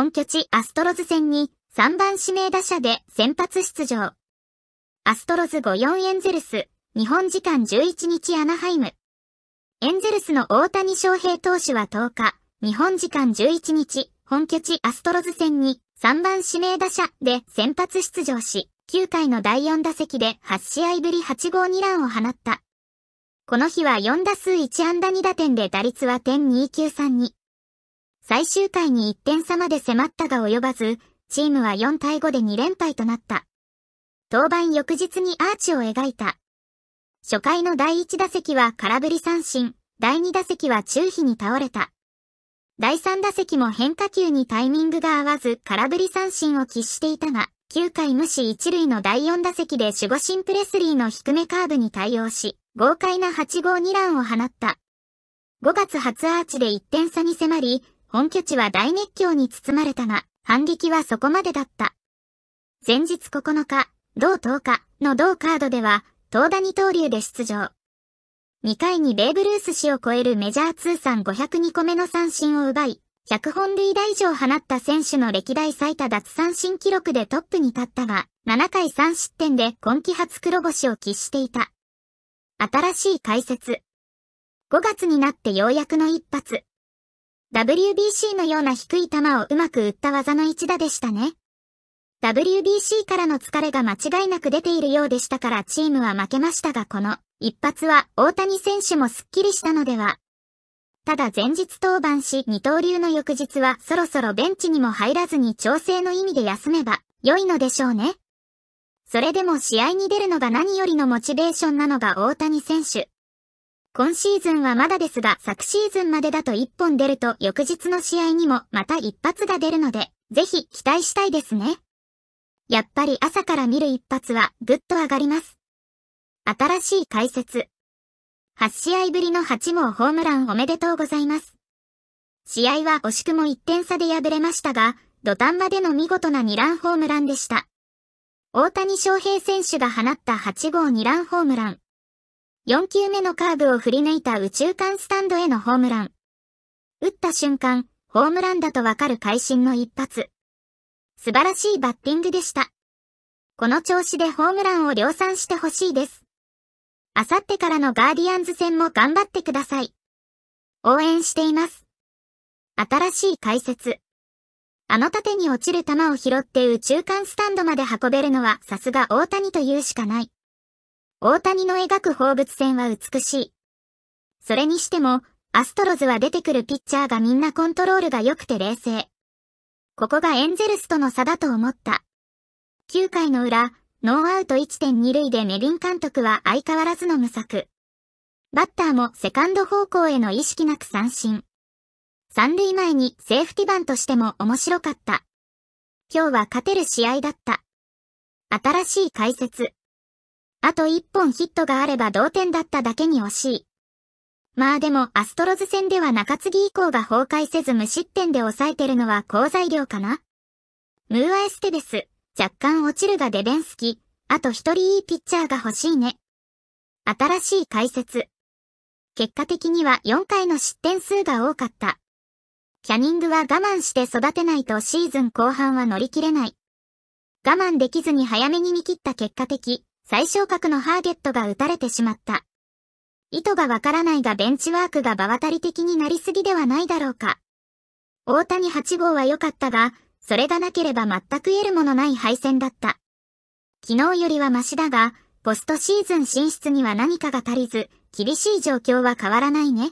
本拠地アストロズ戦に3番指名打者で先発出場。アストロズ 5-4 エンゼルス、日本時間11日アナハイム。エンゼルスの大谷翔平投手は10日、日本時間11日、本拠地アストロズ戦に3番指名打者で先発出場し、9回の第4打席で8試合ぶり8号2ランを放った。この日は4打数1安打2打点で打率は .293 に。最終回に1点差まで迫ったが及ばず、チームは4対5で2連敗となった。登板翌日にアーチを描いた。初回の第1打席は空振り三振、第2打席は中飛に倒れた。第3打席も変化球にタイミングが合わず空振り三振を喫していたが、9回無視1塁の第4打席で守護神プレスリーの低めカーブに対応し、豪快な8号2ランを放った。5月初アーチで1点差に迫り、本拠地は大熱狂に包まれたが、反撃はそこまでだった。前日9日、同10日の同カードでは、投打二刀流で出場。2回にベーブ・ルース氏を超えるメジャー通算502個目の三振を奪い、100本塁打以上放った選手の歴代最多奪三振記録でトップに立ったが、7回3失点で今季初黒星を喫していた。新しい解説。5月になってようやくの一発。WBC のような低い球をうまく打った技の一打でしたね。WBC からの疲れが間違いなく出ているようでしたからチームは負けましたがこの一発は大谷選手もスッキリしたのでは。ただ前日登板し二刀流の翌日はそろそろベンチにも入らずに調整の意味で休めば良いのでしょうね。それでも試合に出るのが何よりのモチベーションなのが大谷選手。今シーズンはまだですが昨シーズンまでだと1本出ると翌日の試合にもまた一発が出るのでぜひ期待したいですね。やっぱり朝から見る一発はぐっと上がります。新しい解説。8試合ぶりの8号ホームランおめでとうございます。試合は惜しくも1点差で敗れましたが、土壇場での見事な2ランホームランでした。大谷翔平選手が放った8号2ランホームラン。4球目のカーブを振り抜いた右中間スタンドへのホームラン。打った瞬間、ホームランだとわかる会心の一発。素晴らしいバッティングでした。この調子でホームランを量産してほしいです。あさってからのガーディアンズ戦も頑張ってください。応援しています。新しい解説。あの縦に落ちる球を拾って右中間スタンドまで運べるのはさすが大谷というしかない。大谷の描く放物線は美しい。それにしても、アストロズは出てくるピッチャーがみんなコントロールが良くて冷静。ここがエンゼルスとの差だと思った。9回の裏、ノーアウト 1.2 塁でネビン監督は相変わらずの無策。バッターもセカンド方向への意識なく三振。三塁前にセーフティバンとしても面白かった。今日は勝てる試合だった。新しい解説。あと1本ヒットがあれば同点だっただけに惜しい。まあでもアストロズ戦では中継ぎ以降が崩壊せず無失点で抑えてるのは好材料かな。ムーア・エステベス、若干落ちるがデベンスキ、あと一人いいピッチャーが欲しいね。新しい解説。結果的には4回の失点数が多かった。キャニングは我慢して育てないとシーズン後半は乗り切れない。我慢できずに早めに見切った結果的、最小角のハーゲットが打たれてしまった。意図がわからないがベンチワークが場渡り的になりすぎではないだろうか。大谷8号は良かったが、それがなければ全く得るものない敗戦だった。昨日よりはマシだが、ポストシーズン進出には何かが足りず、厳しい状況は変わらないね。